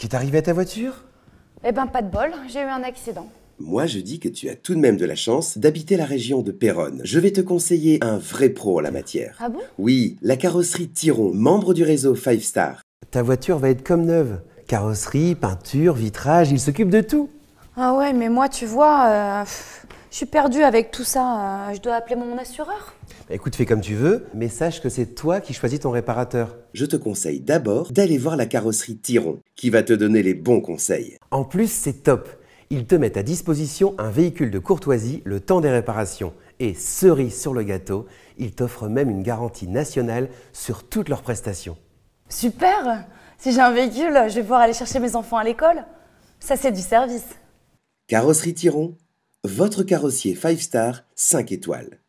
Qui est arrivé à ta voiture? Eh ben, pas de bol, j'ai eu un accident. Moi, je dis que tu as tout de même de la chance d'habiter la région de Péronne. Je vais te conseiller un vrai pro en la matière. Ah bon? Oui, la carrosserie Tiron, membre du réseau 5 Star. Ta voiture va être comme neuve. Carrosserie, peinture, vitrage, ils s'occupent de tout. Ah ouais, mais moi, tu vois, je suis perdue avec tout ça. Je dois appeler mon assureur. Bah écoute, fais comme tu veux, mais sache que c'est toi qui choisis ton réparateur. Je te conseille d'abord d'aller voir la carrosserie Tiron, qui va te donner les bons conseils. En plus, c'est top. Ils te mettent à disposition un véhicule de courtoisie le temps des réparations. Et cerise sur le gâteau, ils t'offrent même une garantie nationale sur toutes leurs prestations. Super! Si j'ai un véhicule, je vais pouvoir aller chercher mes enfants à l'école. Ça, c'est du service. Carrosserie Tiron, votre carrossier 5 Star, 5 étoiles.